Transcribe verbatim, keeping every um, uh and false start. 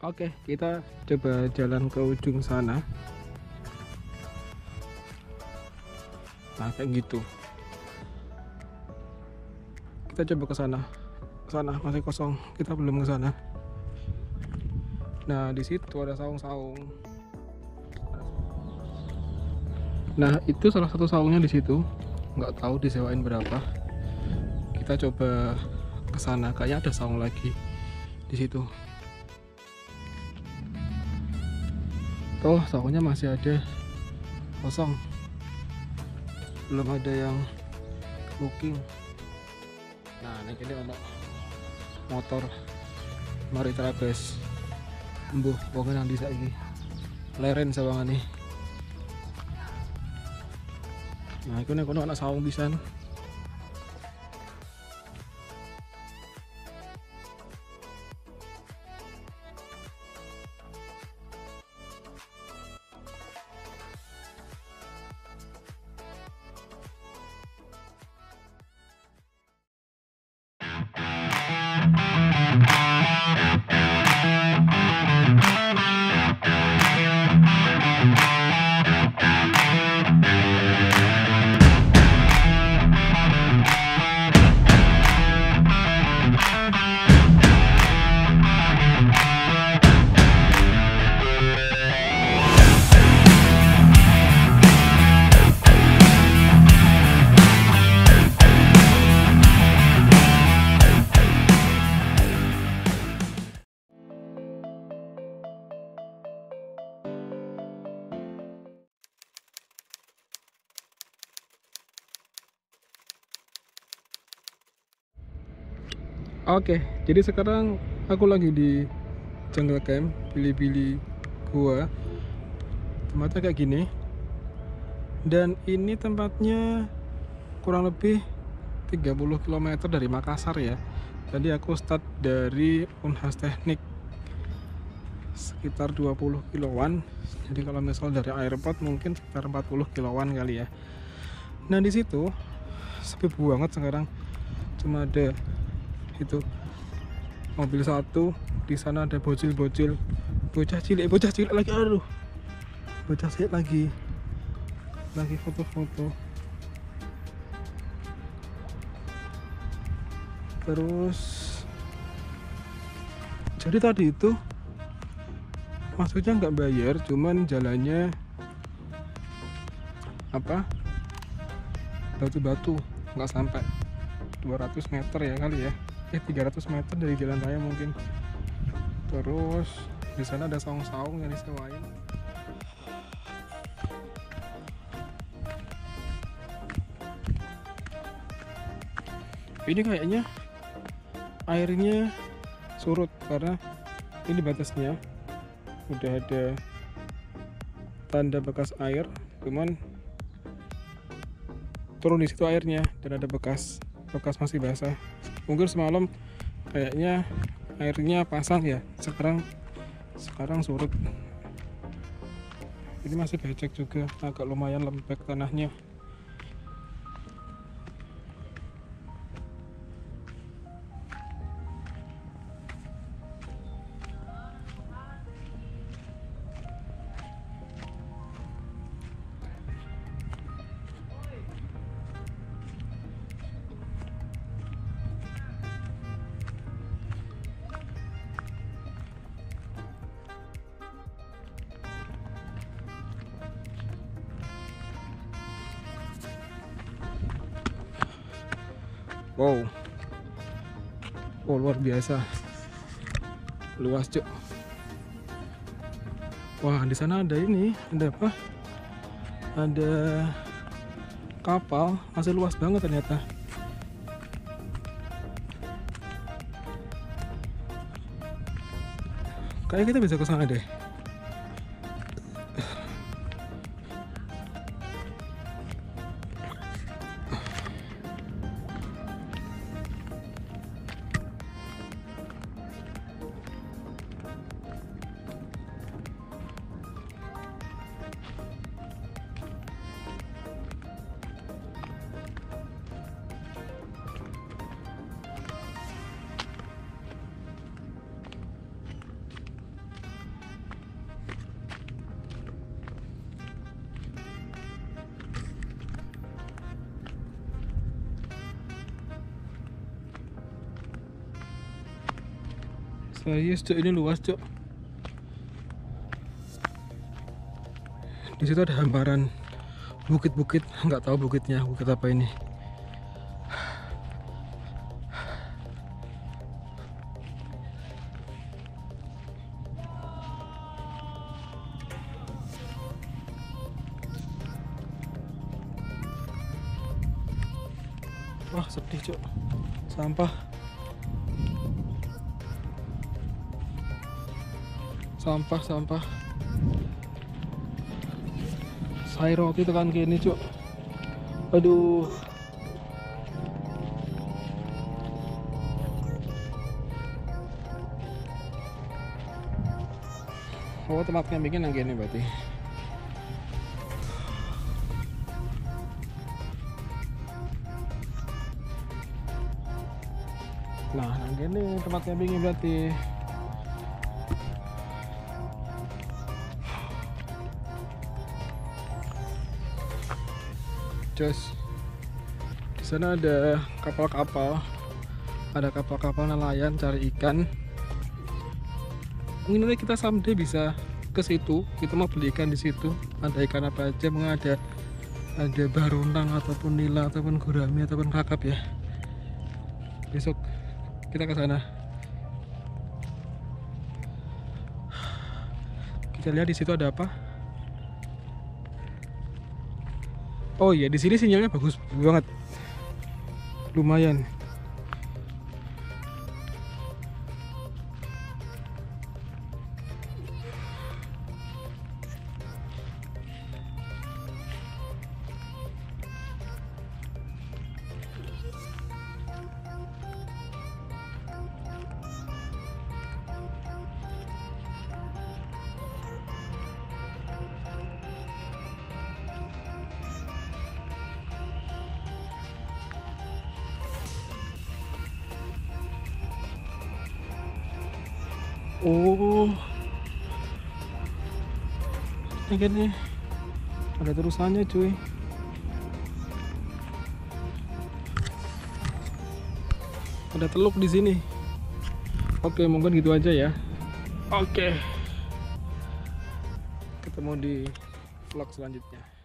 Oke, kita coba jalan ke ujung sana. Nah, kayak gitu. Kita coba ke sana. Sana masih kosong, kita belum ke sana. Nah, di situ ada saung-saung. Nah, itu salah satu saungnya di situ. Nggak tahu disewain berapa. Kita coba ke sana, kayaknya ada saung lagi di situ. Tuh, saungnya masih ada kosong. Belum ada yang booking. Nah, ini kini ada motor. Mari terabes. Mbuh, pokoknya nang disa iki. Leren sawangane. Nah, iku nek ono ana saung pisan. Oke, jadi sekarang aku lagi di Jungle Camp Bili-Bili gua. Tempatnya kayak gini. Dan ini tempatnya kurang lebih tiga puluh kilometer dari Makassar ya. Jadi aku start dari Unhas Teknik sekitar dua puluh kiloan. Jadi kalau misal dari airport mungkin sekitar empat puluh kiloan kali ya. Nah, di situ sepi banget sekarang. Cuma ada itu mobil satu, di sana ada bocil-bocil, bocah cilik, bocah cilik lagi, aduh, bocah cilik lagi, lagi foto-foto. Terus, jadi tadi itu, maksudnya nggak bayar, cuman jalannya apa? Batu-batu, nggak sampai dua ratus meter ya kali ya. Eh, tiga ratus meter dari jalan raya mungkin. Terus di sana ada saung-saung yang disewain. Ini kayaknya airnya surut karena ini batasnya udah ada tanda bekas air, cuman turun di situ airnya dan ada bekas bekas masih basah. Mungkin semalam kayaknya airnya pasang ya, sekarang sekarang surut. Ini masih becek juga, agak lumayan lembek tanahnya. Wow, oh, luar biasa, luas cuk. Wah, di sana ada ini, ada apa? Ada kapal, masih luas banget ternyata. Kayaknya kita bisa ke sana deh. Varius tuh, ini luas cok. Di situ ada hamparan bukit-bukit, nggak tahu bukitnya, bukit apa ini. Wah sedih cok, sampah. Sampah, sampah. Air roti tekan gini cuk, aduh. Oh tempat campingnya yang gini berarti. Nah yang gini tempat campingnya berarti. Di sana ada kapal-kapal, ada kapal-kapal nelayan cari ikan. Mungkin nanti kita someday bisa ke situ. Kita mau beli ikan di situ. Ada ikan apa aja? Mungkin ada ada baronang ataupun nila ataupun gurami ataupun kakap ya. Besok kita ke sana. Kita lihat di situ ada apa. Oh iya, di sini sinyalnya bagus banget, lumayan. Oh, akhirnya ada terusannya cuy. Ada teluk di sini. Oke, mungkin gitu aja ya. Oke, ketemu di vlog selanjutnya.